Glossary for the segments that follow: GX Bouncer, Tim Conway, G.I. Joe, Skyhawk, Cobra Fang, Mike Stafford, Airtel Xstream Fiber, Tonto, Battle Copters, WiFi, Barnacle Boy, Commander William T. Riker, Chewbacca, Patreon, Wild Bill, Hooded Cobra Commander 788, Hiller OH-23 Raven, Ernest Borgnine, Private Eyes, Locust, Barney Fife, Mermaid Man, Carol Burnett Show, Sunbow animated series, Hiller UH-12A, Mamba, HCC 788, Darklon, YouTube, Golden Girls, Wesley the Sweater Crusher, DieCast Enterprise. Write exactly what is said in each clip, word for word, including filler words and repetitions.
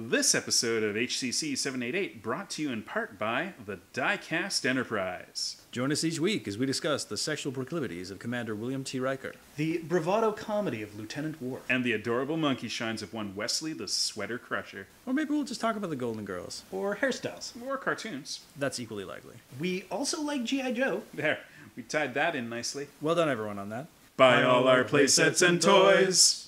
This episode of H C C seven eighty-eight brought to you in part by the DieCast Enterprise. Join us each week as we discuss the sexual proclivities of Commander William T. Riker, the bravado comedy of Lieutenant Worf, and the adorable monkey shines of one Wesley the Sweater Crusher. Or maybe we'll just talk about the Golden Girls. Or hairstyles. Or cartoons. That's equally likely. We also like G I Joe. There, we tied that in nicely. Well done everyone on that. Buy all our playsets and toys!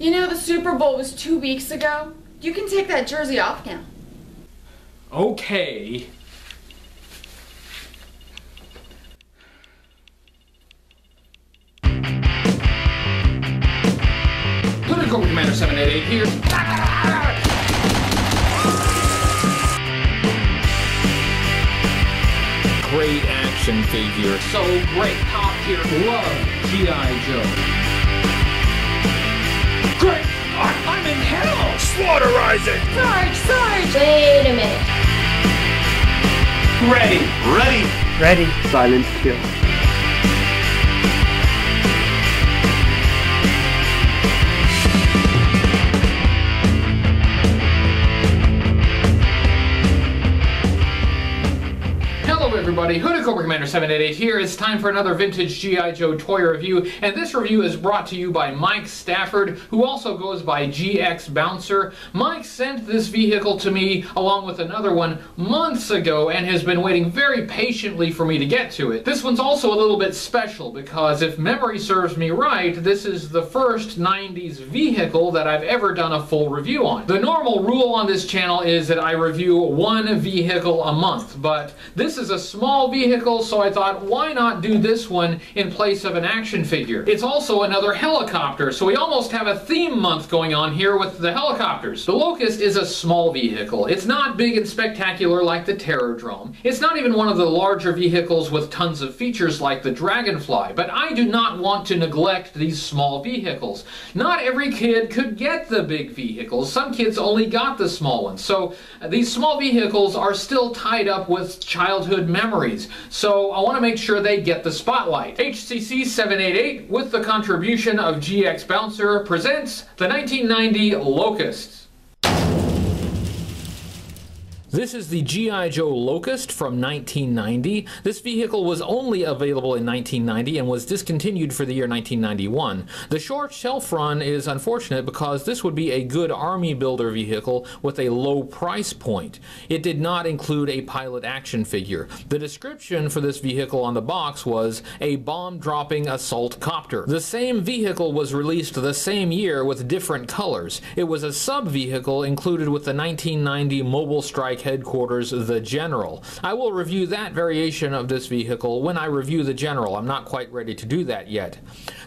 You know, the Super Bowl was two weeks ago. You can take that jersey off now. Okay. Hooded Cobra Commander seven eighty-eight here. Great action figure. So great. Top tier. Love G I Joe. Great! I'm in hell! Slaughterizing! Sarge! Sarge! Wait a minute. Ready! Ready! Ready! Silence kill. Hello everybody, Hooded Cobra Commander seven eighty-eight here. It's time for another vintage G I Joe toy review, and this review is brought to you by Mike Stafford, who also goes by G X Bouncer. Mike sent this vehicle to me along with another one months ago and has been waiting very patiently for me to get to it. This one's also a little bit special because if memory serves me right, this is the first nineties vehicle that I've ever done a full review on. The normal rule on this channel is that I review one vehicle a month, but this is a a small vehicle, so I thought, why not do this one in place of an action figure? It's also another helicopter, so we almost have a theme month going on here with the helicopters. The Locust is a small vehicle. It's not big and spectacular like the Terrodrome. It's not even one of the larger vehicles with tons of features like the Dragonfly, but I do not want to neglect these small vehicles. Not every kid could get the big vehicles. Some kids only got the small ones, so these small vehicles are still tied up with childhood memories, so I want to make sure they get the spotlight. H C C seven eighty-eight, with the contribution of G X Bouncer, presents the nineteen ninety Locust. This is the G I Joe Locust from nineteen ninety. This vehicle was only available in nineteen ninety and was discontinued for the year nineteen ninety-one. The short shelf run is unfortunate because this would be a good army builder vehicle with a low price point. It did not include a pilot action figure. The description for this vehicle on the box was a bomb-dropping assault copter. The same vehicle was released the same year with different colors. It was a sub-vehicle included with the nineteen ninety Mobile Strike headquarters the General. I will review that variation of this vehicle when I review the General. I'm not quite ready to do that yet.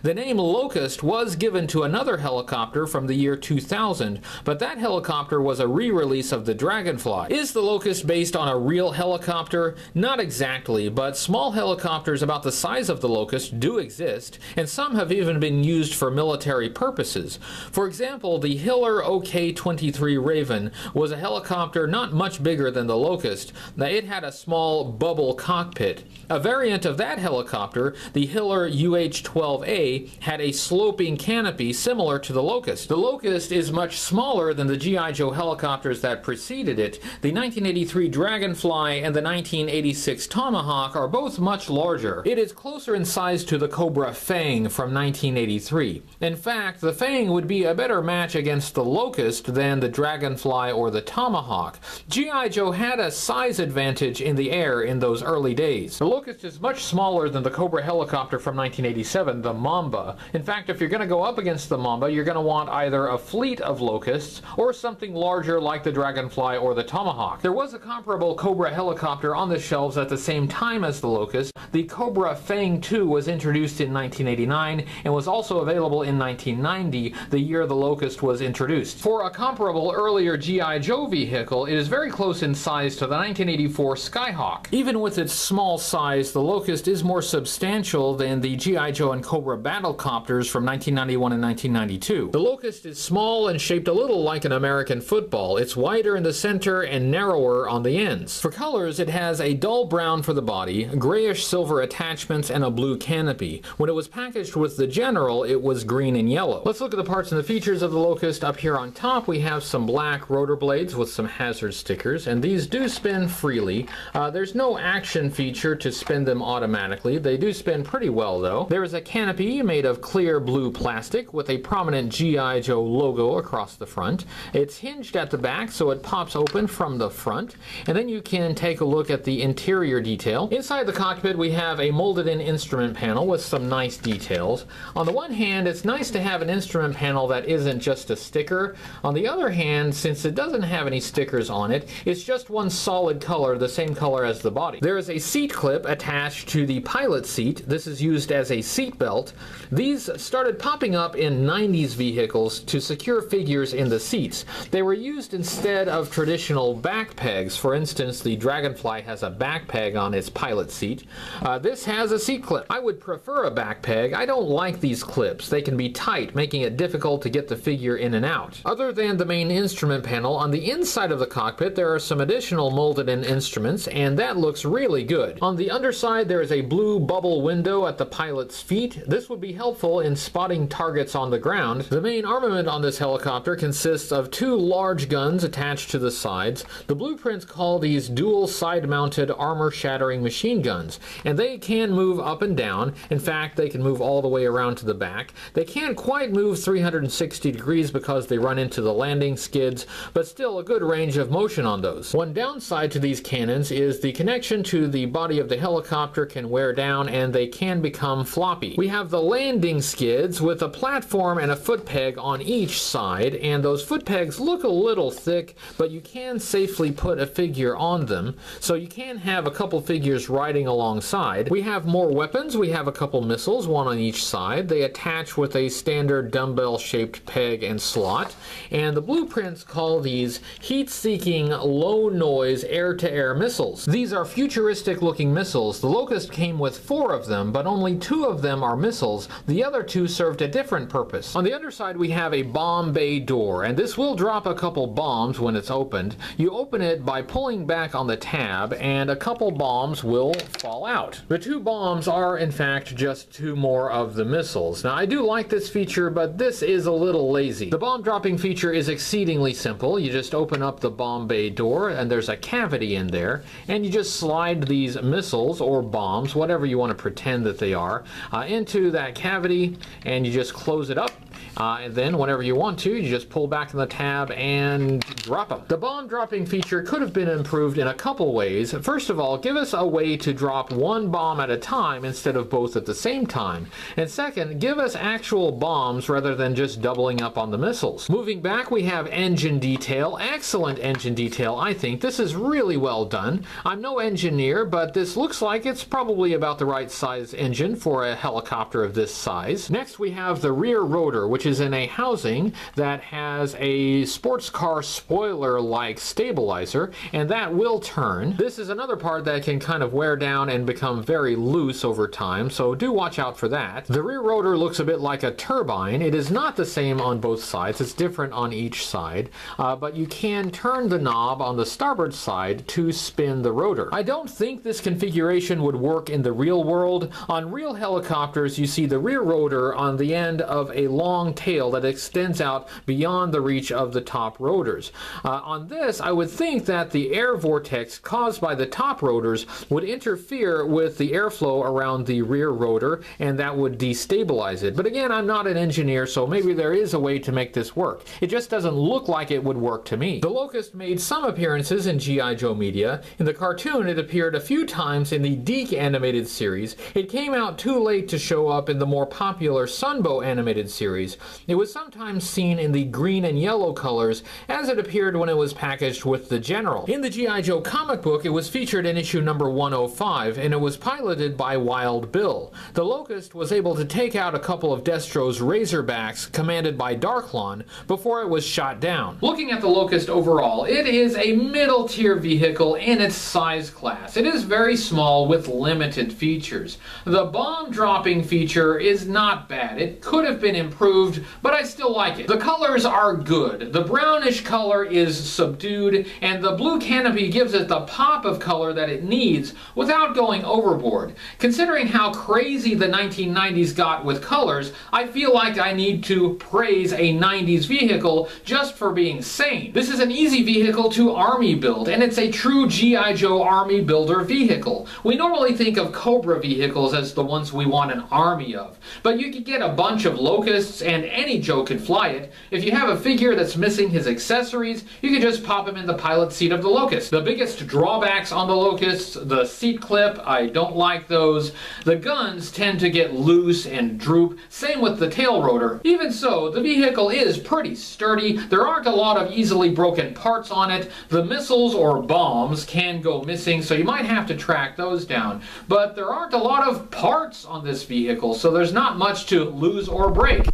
The name Locust was given to another helicopter from the year two thousand, but that helicopter was a re-release of the Dragonfly. Is the Locust based on a real helicopter? Not exactly, but small helicopters about the size of the Locust do exist, and some have even been used for military purposes. For example, the Hiller O H twenty-three Raven was a helicopter not much bigger bigger than the Locust. Now, it had a small bubble cockpit. A variant of that helicopter, the Hiller U H twelve A, had a sloping canopy similar to the Locust. The Locust is much smaller than the G I Joe helicopters that preceded it. The nineteen eighty-three Dragonfly and the nineteen eighty-six Tomahawk are both much larger. It is closer in size to the Cobra Fang from nineteen eighty-three. In fact, the Fang would be a better match against the Locust than the Dragonfly or the Tomahawk. G I Joe had a size advantage in the air in those early days. The Locust is much smaller than the Cobra helicopter from nineteen eighty-seven, the Mamba. Mamba. In fact, if you're going to go up against the Mamba, you're going to want either a fleet of Locusts or something larger like the Dragonfly or the Tomahawk. There was a comparable Cobra helicopter on the shelves at the same time as the Locust. The Cobra Fang two was introduced in nineteen eighty-nine and was also available in nineteen ninety, the year the Locust was introduced. For a comparable earlier G I Joe vehicle, it is very close in size to the nineteen eighty-four Skyhawk. Even with its small size, the Locust is more substantial than the G I Joe and Cobra Battle Copters from nineteen ninety-one and nineteen ninety-two. The Locust is small and shaped a little like an American football. It's wider in the center and narrower on the ends. For colors, it has a dull brown for the body, grayish silver attachments, and a blue canopy. When it was packaged with the General, it was green and yellow. Let's look at the parts and the features of the Locust. Up here on top, we have some black rotor blades with some hazard stickers, and these do spin freely. Uh, there's no action feature to spin them automatically. They do spin pretty well, though. There is a canopy made of clear blue plastic with a prominent G I Joe logo across the front. It's hinged at the back, so it pops open from the front, and then you can take a look at the interior detail. Inside the cockpit, we have a molded-in instrument panel with some nice details. On the one hand, it's nice to have an instrument panel that isn't just a sticker. On the other hand, since it doesn't have any stickers on it, it's just one solid color, the same color as the body. There is a seat clip attached to the pilot seat. This is used as a seat belt. These started popping up in nineties vehicles to secure figures in the seats. They were used instead of traditional back pegs. For instance, the Dragonfly has a back peg on its pilot seat. Uh, this has a seat clip. I would prefer a back peg. I don't like these clips. They can be tight, making it difficult to get the figure in and out. Other than the main instrument panel, on the inside of the cockpit there are some additional molded-in instruments, and that looks really good. On the underside there is a blue bubble window at the pilot's feet. This would be helpful in spotting targets on the ground. The main armament on this helicopter consists of two large guns attached to the sides. The blueprints call these dual side-mounted armor-shattering machine guns, and they can move up and down. In fact, they can move all the way around to the back. They can't quite move three hundred sixty degrees because they run into the landing skids, but still a good range of motion on those. One downside to these cannons is the connection to the body of the helicopter can wear down and they can become floppy. We have the landing skids with a platform and a foot peg on each side, and those foot pegs look a little thick, but you can safely put a figure on them, so you can have a couple figures riding alongside. We have more weapons. We have a couple missiles, one on each side. They attach with a standard dumbbell shaped peg and slot, and the blueprints call these heat-seeking, low-noise, air-to-air missiles. These are futuristic-looking missiles. The Locust came with four of them, but only two of them are missiles. The other two served a different purpose. On the underside, we have a bomb bay door, and this will drop a couple bombs when it's opened. You open it by pulling back on the tab, and a couple bombs will fall out. The two bombs are, in fact, just two more of the missiles. Now, I do like this feature, but this is a little lazy. The bomb dropping feature is exceedingly simple. You just open up the bomb bay door, and there's a cavity in there, and you just slide these missiles or bombs, whatever you want to pretend that they are, uh, into that cavity, and you just close it up. Uh, and then whenever you want to, you just pull back on the tab and drop them. The bomb dropping feature could have been improved in a couple ways. First of all, give us a way to drop one bomb at a time instead of both at the same time. And second, give us actual bombs rather than just doubling up on the missiles. Moving back, we have engine detail. Excellent engine detail, I think. This is really well done. I'm no engineer, but this looks like it's probably about the right size engine for a helicopter of this size. Next, we have the rear rotor, which is in a housing that has a sports car spoiler-like stabilizer, and that will turn. This is another part that can kind of wear down and become very loose over time, so do watch out for that. The rear rotor looks a bit like a turbine. It is not the same on both sides. It's different on each side, uh, but you can turn the knob on the starboard side to spin the rotor. I don't think this configuration would work in the real world. On real helicopters, you see the rear rotor on the end of a long long tail that extends out beyond the reach of the top rotors. Uh, on this, I would think that the air vortex caused by the top rotors would interfere with the airflow around the rear rotor, and that would destabilize it. But again, I'm not an engineer, so maybe there is a way to make this work. It just doesn't look like it would work to me. The Locust made some appearances in G I Joe media. In the cartoon, it appeared a few times in the D I C animated series. It came out too late to show up in the more popular Sunbow animated series. It was sometimes seen in the green and yellow colors, as it appeared when it was packaged with the General. In the G I Joe comic book, it was featured in issue number one oh five, and it was piloted by Wild Bill. The Locust was able to take out a couple of Destro's Razorbacks, commanded by Darklon, before it was shot down. Looking at the Locust overall, it is a middle-tier vehicle in its size class. It is very small with limited features. The bomb-dropping feature is not bad. It could have been improved, but I still like it. The colors are good. The brownish color is subdued, and the blue canopy gives it the pop of color that it needs without going overboard. Considering how crazy the nineteen nineties got with colors, I feel like I need to praise a nineties vehicle just for being sane. This is an easy vehicle to army build, and it's a true G I Joe army builder vehicle. We normally think of Cobra vehicles as the ones we want an army of, but you could get a bunch of Locusts and any Joe can fly it. If you have a figure that's missing his accessories, you can just pop him in the pilot seat of the Locust. The biggest drawbacks on the Locust, the seat clip, I don't like those. The guns tend to get loose and droop, same with the tail rotor. Even so, the vehicle is pretty sturdy. There aren't a lot of easily broken parts on it. The missiles or bombs can go missing, so you might have to track those down. But there aren't a lot of parts on this vehicle, so there's not much to lose or break.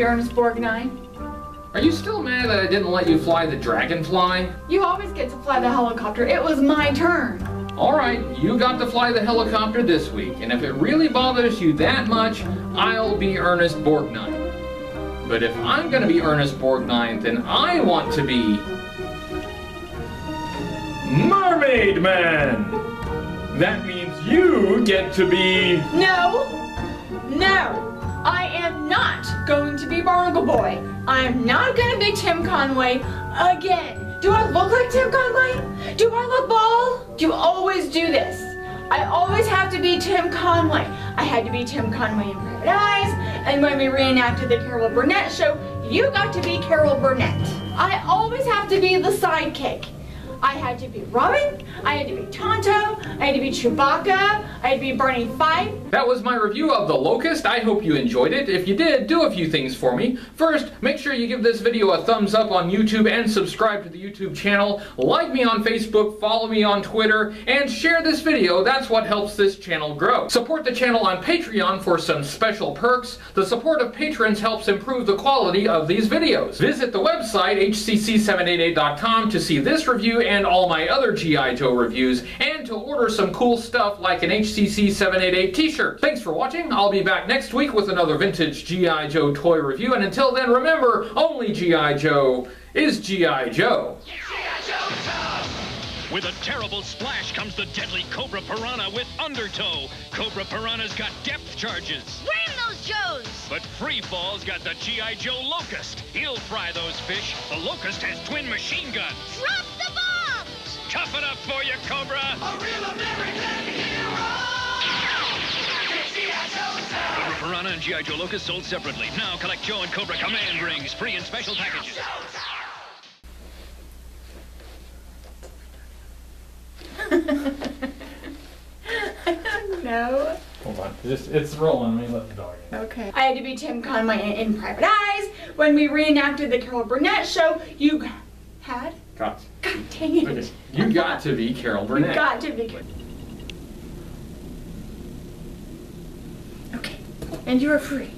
Ernest Borgnine. Are you still mad that I didn't let you fly the Dragonfly? You always get to fly the helicopter. It was my turn. Alright, you got to fly the helicopter this week, and if it really bothers you that much, I'll be Ernest Borgnine. But if I'm gonna be Ernest Borgnine, then I want to be... Mermaid Man! That means you get to be... No! No! I am not going to be Barnacle Boy. I'm not going to be Tim Conway again. Do I look like Tim Conway? Do I look bald? You always do this. I always have to be Tim Conway. I had to be Tim Conway in Private Eyes, and when we reenacted the Carol Burnett Show, you got to be Carol Burnett. I always have to be the sidekick. I had to be Robin, I had to be Tonto, I had to be Chewbacca, I had to be Barney Fife. That was my review of The Locust. I hope you enjoyed it. If you did, do a few things for me. First, make sure you give this video a thumbs up on YouTube and subscribe to the YouTube channel. Like me on Facebook, follow me on Twitter, and share this video. That's what helps this channel grow. Support the channel on Patreon for some special perks. The support of patrons helps improve the quality of these videos. Visit the website, H C C seven eight eight dot com, to see this review and all my other G I Joe reviews, and to order some cool stuff like an H C C seven eight eight t-shirt. Thanks for watching. I'll be back next week with another vintage G I Joe toy review, and until then, remember, only G I Joe is G I Joe. With a terrible splash comes the deadly Cobra Piranha with Undertow. Cobra Piranha's got depth charges. Ram those Joes! But Free Fall's got the G I Joe Locust. He'll fry those fish. The Locust has twin machine guns. Drop the ball! Tough it up for you, Cobra! A real American hero! Cobra Piranha and G I Joe Locust sold separately. Now collect Joe and Cobra Command rings, free in special packages. I don't know. Hold on. It's, it's rolling. Let me let the dog in. Okay. I had to be Tim Conway in Private Eyes. When we reenacted the Carol Burnett Show, you had... Got. God dang it. Okay. You got to be Carol Burnett. You got to be. Okay. And you're free.